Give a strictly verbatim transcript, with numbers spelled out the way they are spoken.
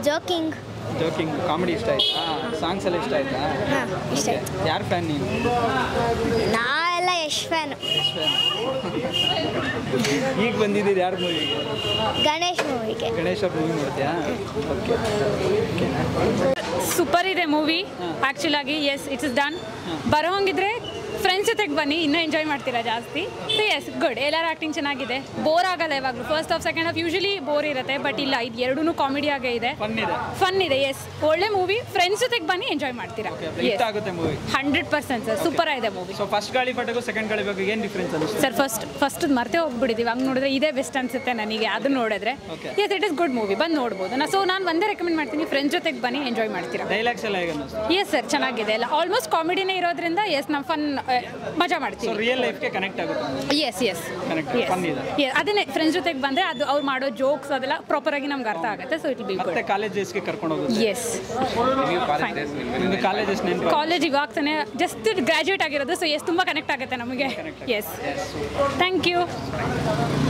Joking. Joking, comedy style. Ah, song select style. Ah, style. Yar fan ni? Na, ella Yash fan. Yash fan. Yik bandi the yar movie. Ganesh movie ke. Ganesh or movie movie ya. Okay. Okay na. Super ide movie. Actually lagi yes, it is done. Barahong idre. Friends with Bani, you enjoy Martira Jasti. So, yes, good. Ella acting chenagide. Bore agala first half, second half, usually bore irate, but illa idu eruduno comedy agide. Funny ide. Funny ide, yes. Olde movie, friends with Bani, enjoy Martira. Okay, yes. Agute movie. one hundred percent sir, super ide movie. So, first gali photo second gali photo ಏನು difference anuste? Sir, first first ದು ಮರ್ತೆ ಹೋಗ್ಬಿಡಿದೀವಿ. ಹಂಗ ನೋಡಿದ್ರೆ ಇದೇ best ಅನ್ಸುತ್ತೆ ನನಗೆ. ಅದು ನೋಡಿದ್ರೆ yes, it is good movie. ಬಂದು ನೋಡಬಹುದು. So, ನಾನು ಒಂದೇ ರೆಕಮೆಂಡ್ ಮಾಡ್ತೀನಿ, ಫ್ರೆಂಡ್ಸ್ ಜೊತೆಗೆ ಬನ್ನಿ, ಎಂಜಾಯ್ ಮಾಡ್ತೀರಾ. ಡೈಲಾಗ್ಸ್ ಎಲ್ಲ ಹೇಗೆ ಅನುಸ್ತು? Yes sir, ಚೆನ್ನಾಗಿದೆ. ಆಲ್ಮೋಸ್ಟ್ ಕಾಮಿಡಿನೇ ಇರೋದ್ರಿಂದ yes, ನಮ್ಮ ಫನ್ मजा मारती है। So real life के connect आगो। Yes yes. Connect funny था। Yes आदने friends जो तेक बंदे आद और मारो jokes आदला proper अगी नम करता आगे तो so it will be good। अत्ते college जैसे के करकोण होते हैं। Yes। इन्हें college जैसे नहीं। College विभाग से ने just graduate आगे रहते so yes तुम्बा connect आगे तो ना मुझे। Yes। Thank you।